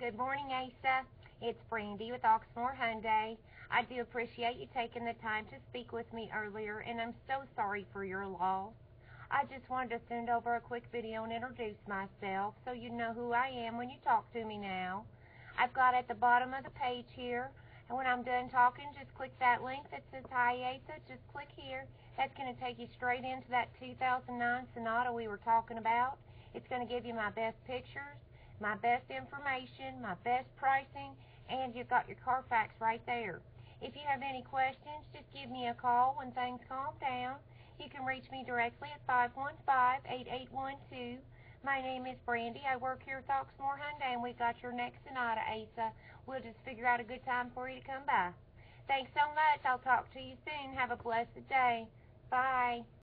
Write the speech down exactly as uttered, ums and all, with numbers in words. Good morning, Asa. It's Brandy with Oxmoor Hyundai. I do appreciate you taking the time to speak with me earlier, and I'm so sorry for your loss. I just wanted to send over a quick video and introduce myself so you know who I am when you talk to me now. I've got at the bottom of the page here, and when I'm done talking, just click that link that says Hi Asa. Just click here. That's going to take you straight into that two thousand nine Sonata we were talking about. It's going to give you my best pictures, my best information, my best pricing, and you've got your Carfax right there. If you have any questions, just give me a call when things calm down. You can reach me directly at five one five, eight eight one two. My name is Brandy. I work here at Oxmoor Hyundai, and we got your next Sonata, Asa. We'll just figure out a good time for you to come by. Thanks so much. I'll talk to you soon. Have a blessed day. Bye.